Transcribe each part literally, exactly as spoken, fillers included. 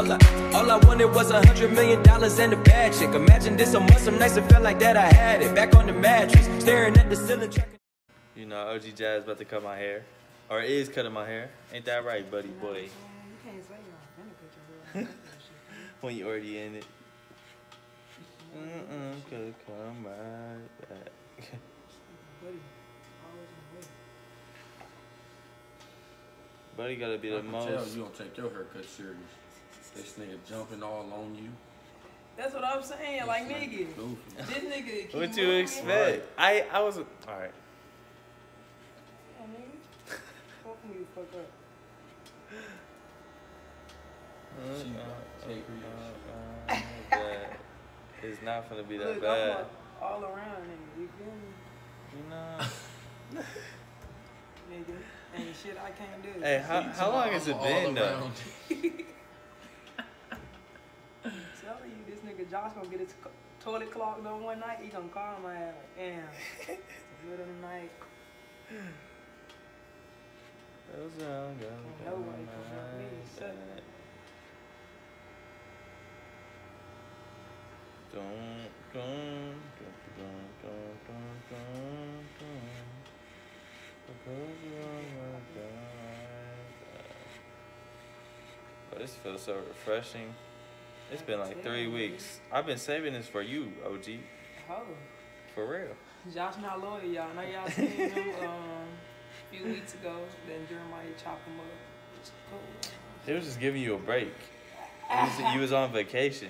all I, all I wanted was a hundred million dollars and a bad chick. Imagine this a month, some nights it felt like that I had it. Back on the mattress, staring at the ceiling. You know, O G Jazz about to cut my hair. Or is cutting my hair. Ain't that right, buddy boy? You can't say you're when you already in it. Mm-mm, could come right back. Buddy gotta be the most. Tell you don't take your haircut serious. This nigga jumping all on you. That's what I'm saying, like nigga. This nigga. What you expect? I I was all right. Yeah, nigga. Fuck me, fuck up. Uh, uh, uh, it's not gonna be that Look, bad. I'm all around, nigga. You feel me? You know. Nigga, ain't shit I can't do. Hey, how, how long has it been, though? I'm telling you, this nigga Josh gonna get his toilet clogged on one night. He gonna call my ass like, damn. Good of the night. Those are all good. Nobody can help me. Shut up. Don't, don't, don't, don't, don't, don't, don't. Because you're on my God. Oh, this feels so refreshing. It's been like three weeks. I've been saving this for you, O G. Oh. For real. Josh not loyal, y'all. Now y'all seen him um, a few weeks ago. Then Jeremiah chopped him up. It's cool. They was just giving you a break. You was, you was on vacation.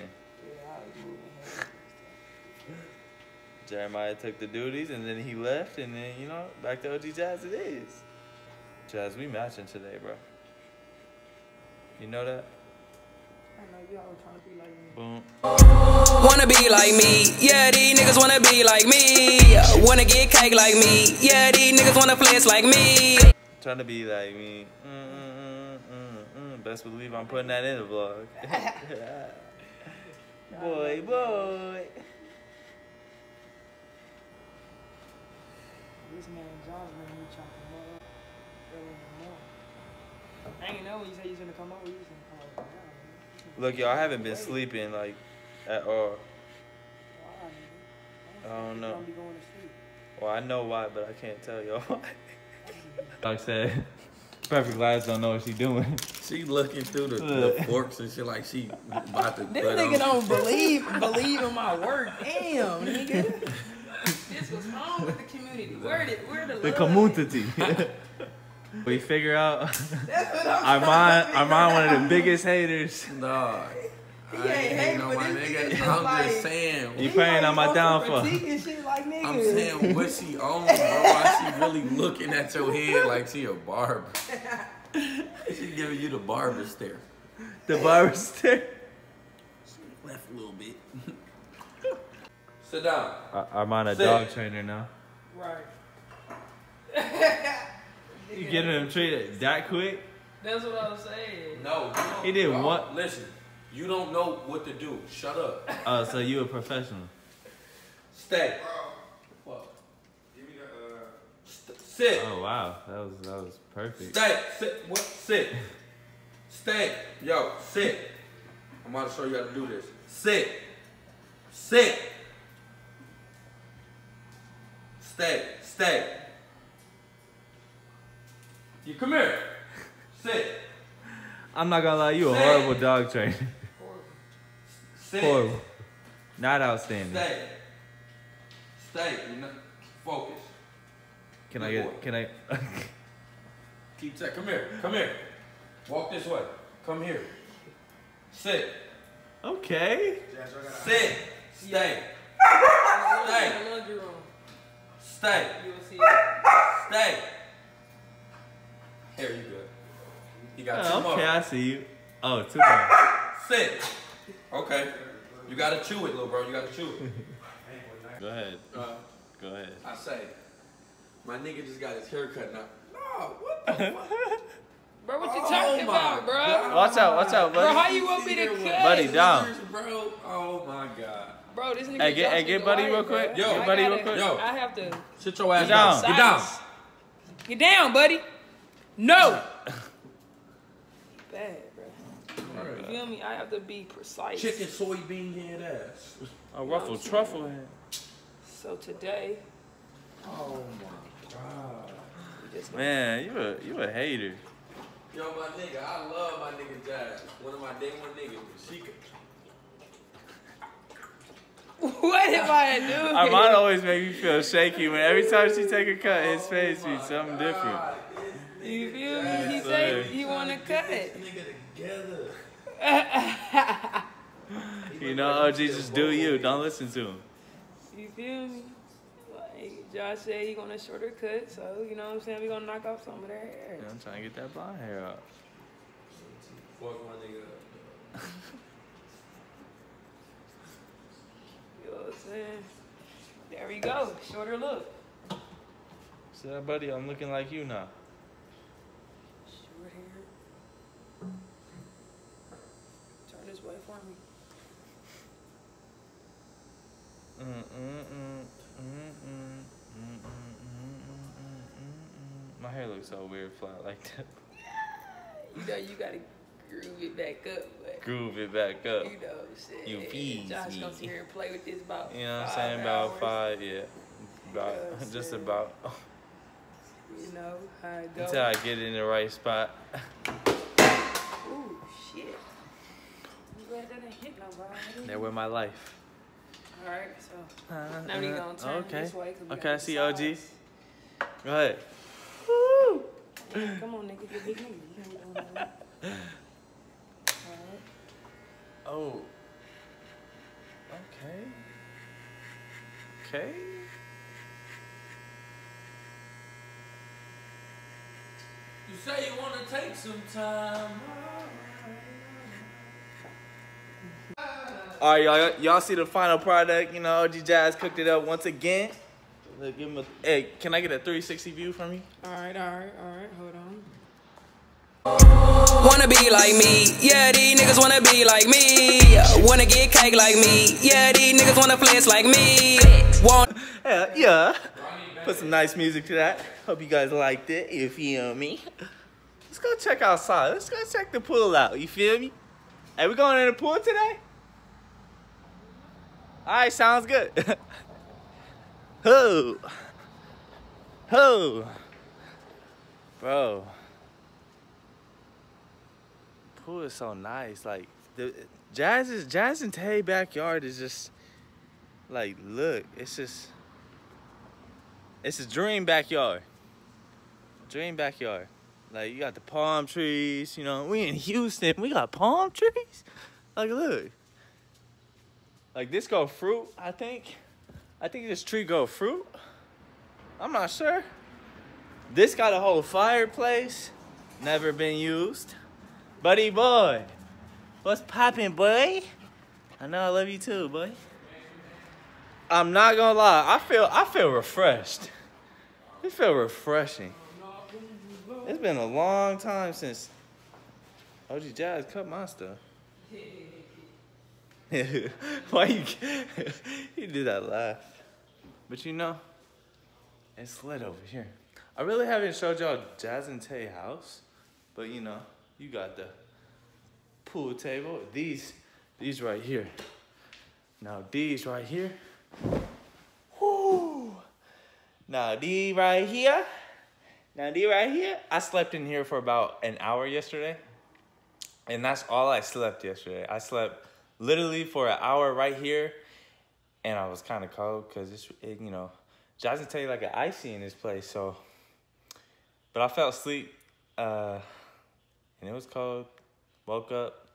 Jeremiah took the duties and then he left and then, you know, back to O G Jazz it is. Jazz, we matching today, bro. You know that? I know you all trying to be like me. Boom. Wanna be like me, yeah, these niggas wanna be like me. Wanna get cake like me, yeah, these niggas wanna flex like me. Trying to be like me. Mm, mm, mm, mm. Best believe I'm putting that in the vlog. Boy, boy. This man John's gonna be chopping up early in the morning. I didn't know when you said you was gonna come over, you was gonna come over. Look, y'all, I haven't been sleeping like at all. Why? I don't know. Well, I know why, but I can't tell y'all why. Like I said, Perfect Lies don't know what she doing. She looking through the, the forks and shit like she about to. This nigga don't believe believe in my work. Damn, nigga. This was wrong with the community. Where did where the the community? We figure out. That's what I'm Armon, Armon one of the biggest haters. Nah, he ain't hating on my nigga. I'm like, just saying. You praying on my downfall. Like, I'm saying what she on, bro. Why she really looking at your head like she a barber? She giving you the barber stare. The barber stare. She left a little bit. Sit down. I'm on a Sit. dog trainer now. Right. You getting him treated that quick? That's what I was saying. No. He did what? Listen, you don't know what to do. Shut up. Oh, uh, so you a professional? Stay. Bro. What? Give me the. Uh... St sit. Oh wow, that was that was perfect. Stay. Sit. What? Sit. Stay. Yo, sit. I'm about to show you how to do this. Sit. Sit. Stay, stay. You come here. Sit. I'm not gonna lie, you a horrible dog trainer. Horrible. Sit. Horrible. Not outstanding. Stay. Stay. You know, focus. Can Good I get? Boy. Can I? Keep that. Come here. Come here. Walk this way. Come here. Sit. Okay. Sit. Stay. Stay. Stay. Stay. Here you go. You got oh, two more. Okay, I see you. Oh, two more. Sit. Okay. You gotta chew it, little bro. You gotta chew it. Go ahead. Uh, go ahead. I say, my nigga just got his haircut now. No, what the fuck? Bro, what you oh talking about, bro? God. Watch out, watch out, buddy. Bro, how you want me to cut? Buddy, down. Bro, oh my God. Bro, this nigga. Hey, get, hey, get buddy real quick. Yo, get buddy real quick. Yo, I have to. Sit your ass down. Get down. Get down, buddy. No. Bad, bro. Right. You feel me? I have to be precise. Chicken, soybean head ass. A ruffle truffle head. So today. Oh my God. Just man, you a you a hater. Yo, my nigga, I love my nigga Jazz. One of my day one niggas, she could. What am I doing? Armon always make me feel shaky when every time she take a cut, his face be something different. You feel me? He said he want to cut it. You know, O G, just do you. Don't listen to him. You feel me? Like Josh said, he gonna shorter cut, so you know what I'm saying. We gonna knock off some of their hair. Yeah, I'm trying to get that blonde hair up. Fuck my nigga up. You know what I'm saying? There we go. Shorter look. See that, buddy? I'm looking like you now. Short hair. Turn this way for me. Mm mm mm mm mm mm mm. My hair looks so weird flat like that. You know you gotta groove it back up. But groove it back up. You know, shit. You feed Josh me. Gonna sit here and play with this about. You know what I'm saying? Hours. About five, yeah. About you know just about. You know how it goes. Until I get it in the right spot. Ooh shit! I'm glad that didn't hit nobody. That was my life. All right, so uh, now we're going to turn okay. this way. Okay, I see O G. Go ahead. Woo! Yeah, come on, nigga. Get big nigga. All right. Oh. Okay. Okay. You say you want to take some time. All right, y'all. Y'all see the final product. You know, O G Jazz cooked it up once again. Look, give him a, hey, can I get a three sixty view from you? All right, all right, all right. Hold on. Wanna be like me? Yeah, these niggas wanna be like me. Wanna get cake like me? Yeah, these niggas wanna flex like me. Want? Yeah, yeah. Put some nice music to that. Hope you guys liked it. You feel me? Let's go check outside. Let's go check the pool out. You feel me? Hey, we going in the pool today? Alright, sounds good. Ho! Ho! Bro. Pool is so nice. Like, the Jazz's, Jazz and Tay backyard is just, like, look. It's just, it's a dream backyard. Dream backyard. Like, you got the palm trees, you know. We in Houston, we got palm trees? Like, look. Like, this go fruit, I think. I think this tree go fruit. I'm not sure. This got a whole fireplace. Never been used. Buddy boy. What's poppin', boy? I know I love you too, boy. I'm not gonna lie. I feel I feel refreshed. It feel refreshing. It's been a long time since O G Jazz cut my stuff. Why you you do that laugh? But you know, it's lit over here. I really haven't showed y'all Jazz and Tay house, but you know, you got the pool table. These these right here. Now these right here. Woo! Now these right here. Now these right here. I slept in here for about an hour yesterday, and that's all I slept yesterday. I slept. Literally for an hour right here, and I was kind of cold because it's it, you know, Jazz and Tay like an icy in this place. So, but I fell asleep, uh, and it was cold. Woke up,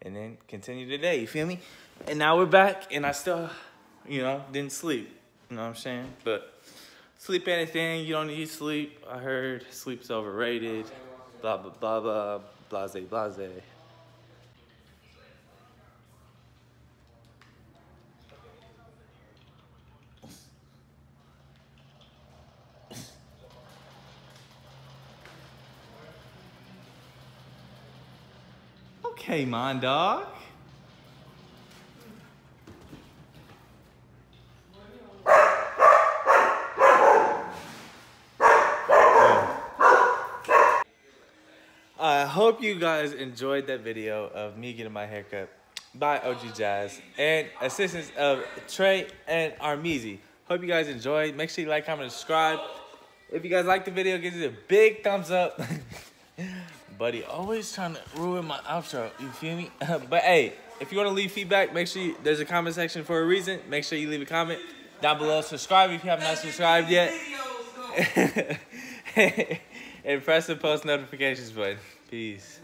and then continued the day. You feel me? And now we're back, and I still, you know, didn't sleep. You know what I'm saying? But sleep anything. You don't need sleep. I heard sleep's overrated. Blah blah blah blah. Blase blase. Hey, man, dog. I hope hope you guys enjoyed that video of me getting my haircut by O G Jazz and assistance of Trey and Armon. Hope you guys enjoyed. Make sure you like, comment, and subscribe. If you guys like the video, give it a big thumbs up. Buddy, always trying to ruin my outro. You feel me? But hey, if you want to leave feedback, make sure you, there's a comment section for a reason. Make sure you leave a comment down below. Subscribe if you have not subscribed yet. And press the post notifications button. Peace.